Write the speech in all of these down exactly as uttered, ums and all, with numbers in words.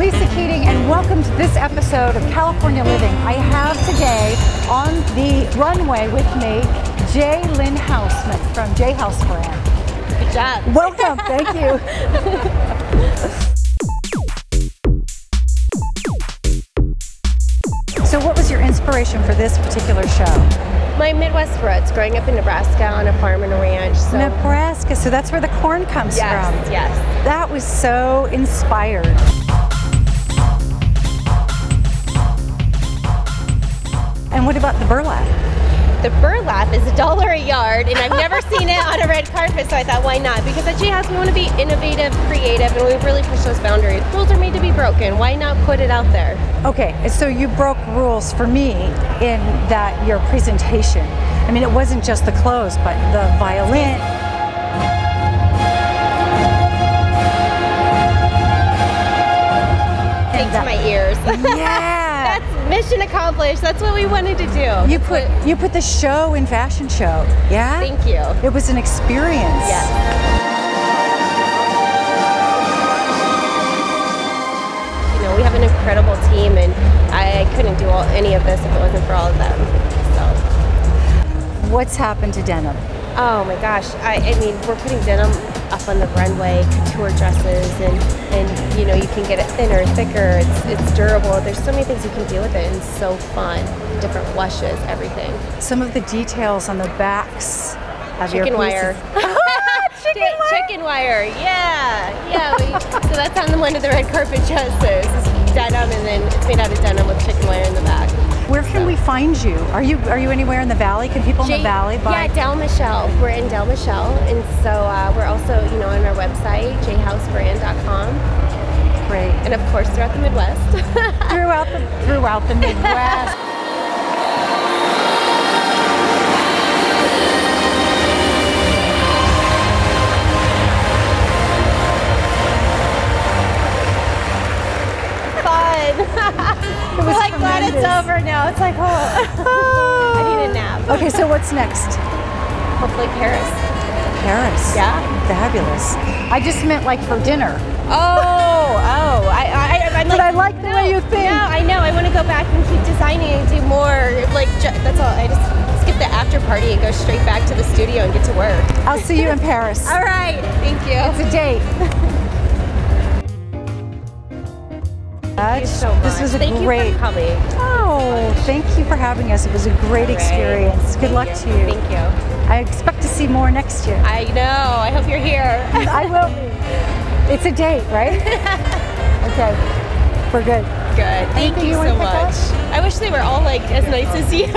I'm Lisa Keating, and welcome to this episode of California Living. I have today on the runway with me JLynn Hausman from JHaus Brand. Good job. Welcome. Thank you. So what was your inspiration for this particular show? My Midwest roots, growing up in Nebraska on a farm and a ranch. So. Nebraska, so that's where the corn comes yes, from. Yes, yes. That was so inspired. And what about the burlap? The burlap is a dollar a yard, and I've never seen it on a red carpet, so I thought, why not? Because at JHaus, we want to be innovative, creative, and we really push those boundaries. Rules are made to be broken. Why not put it out there? Okay, so you broke rules for me in that your presentation. I mean, it wasn't just the clothes, but the violin. Thanks to my ears. Yeah. That's mission accomplished. That's what we wanted to do. You put you put the show in fashion show. Yeah? Thank you. It was an experience. Yes. We have an incredible team, and I couldn't do all, any of this if it wasn't for all of them. So, what's happened to denim? Oh my gosh! I, I mean, we're putting denim up on the runway, couture dresses, and and you know you can get it thinner, thicker. It's it's durable. There's so many things you can do with it, and it's so fun. Different washes, everything. Some of the details on the backs of your pieces. Chicken wire. Chicken wire? Chicken wire, yeah, yeah. We, so that's on the one of the red carpet dresses. It's denim, and then it's made out of denim with chicken wire in the back. Where can so. we find you? Are you are you anywhere in the valley? Can people J in the valley buy? Yeah, Del Michelle. We're in Del Michelle, and so uh, we're also, you know, on our website j house brand dot com. Great, and of course throughout the Midwest. throughout the throughout the Midwest. It was like, glad it's over now. It's like, oh, I need a nap. Okay, so what's next? Hopefully Paris. Paris? Yeah. Fabulous. I just meant like for dinner. Oh, oh. I, I, I'm like, but I like the no, way you think. No, I know. I want to go back and keep designing and do more. Like, that's all. I just skip the after party and go straight back to the studio and get to work. I'll see you in Paris. All right. Thank you. It's a date. Thank you so much. This was a thank great. Thank you for coming. Oh, so thank you for having us. It was a great right. experience. Good thank luck you. to you. Thank you. I expect to see more next year. I know. I hope you're here. I will be. It's a date, right? Okay. We're good. Good. Thank Anything you so much. I wish they were all like as nice as you.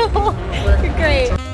You're great.